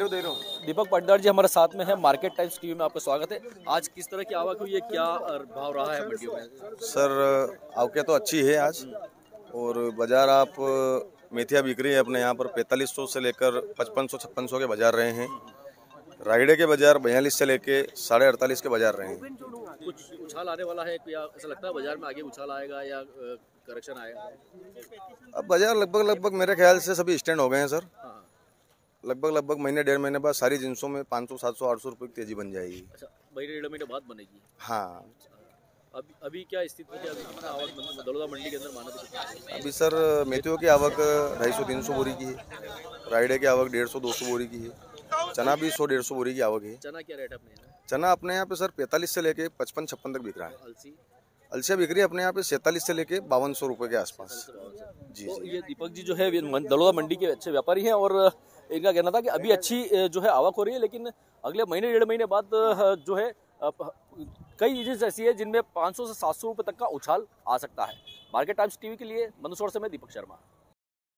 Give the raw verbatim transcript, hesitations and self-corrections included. दीपक दीपक पटदार जी हमारे साथ में है, मार्केट टाइम्स टीवी में आपका स्वागत है। आज किस तरह की आवक हुई है, क्या भाव रहा है मंडियों में? सर आवकें तो अच्छी है आज, और बाजार आप मेथिया बिक रही है अपने यहाँ पर पैंतालीस सौ से लेकर पचपन सौ छप्पन सौ के बाजार रहे हैं। रायडे के बाजार बयालीस से लेके साढ़े अड़तालीस के बाजार रहे हैं। कुछ उछाल आने वाला है या ऐसा लगता है बाजार में आगे उछाल आएगा या करेक्शन आएगा? अब बाजार लगभग लगभग मेरे ख्याल से सभी स्टैंड हो गए हैं सर। लगभग लगभग महीने डेढ़ महीने बाद सारी जिनसों में पाँच सौ सात सौ आठ सौ रुपये की तेजी बन जाएगी। अच्छा, महीने डेढ़ महीने बाद बनेगी? हाँ। अभी अभी क्या स्थिति है दलौदा मंडी के अंदर? माना अभी सर मेथियों की आवक ढाई सौ तीन सौ बोरी की है, रायडे की आवक डेढ़ सौ दो सौ बोरी की है, चना भी सौ डेढ़ सौ बोरी की आवक है। चना क्या रेट है अपने यहाँ? चना अपने यहाँ पे सर पैंतालीस से लेके पचपन छप्पन तक बिक रहा है। अलसी अलसिया बिक्री अपने यहाँ पे सैंतालीस से लेके बावन सौ रुपये के आसपास। जी तो ये दीपक जी जो है दलौदा मंडी के अच्छे व्यापारी हैं और इनका कहना था कि अभी अच्छी जो है आवक हो रही है, लेकिन अगले महीने डेढ़ महीने बाद जो है कई चीजें ऐसी है जिनमें पाँच सौ से सात सौ रुपये तक का उछाल आ सकता है। मार्केट टाइम्स टीवी के लिए मंदसौर से मैं दीपक शर्मा।